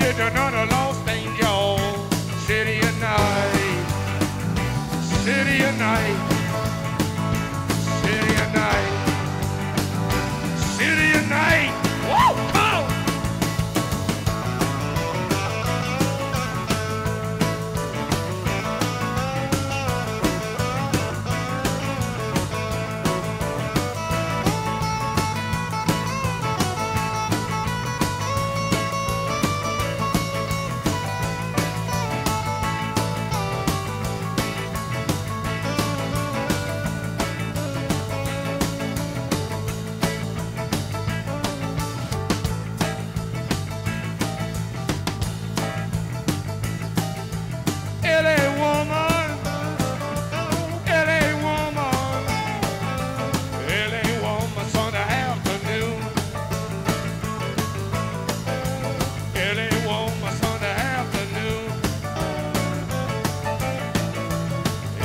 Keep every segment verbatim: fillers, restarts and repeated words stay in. did another lost angel. City at night, city at night, city at night, city at night. Woo! Come on! L A woman, L A woman, L A woman, Sunday afternoon. L A woman, Sunday afternoon.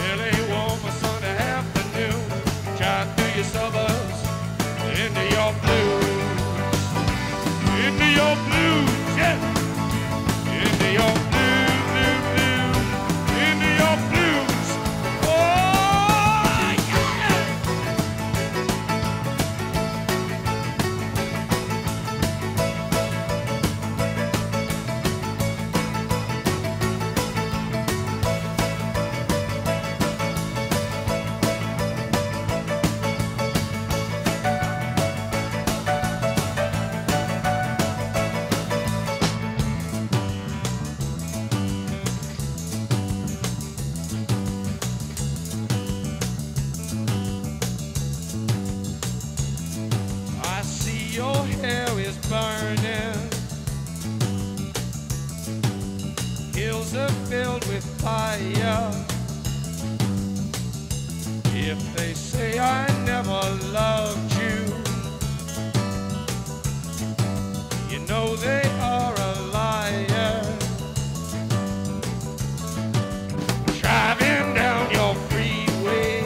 L A woman, Sunday afternoon. Drive through your suburbs into your blues, into your blues, yeah, into your blues. Your hair is burning, hills are filled with fire. If they say I never loved you, you know they are a liar. Driving down your freeway,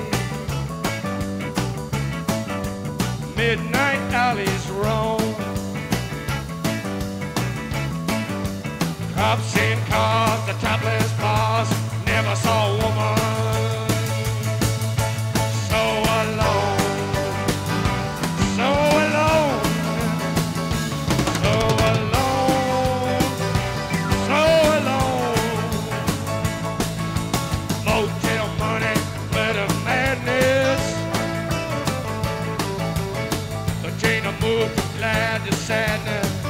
midnight alleys roam, cops in cars, the topless bars. Never saw a woman so alone, so alone, so alone, so alone. Motel money, but a madness. Chain of moved from glad to sadness.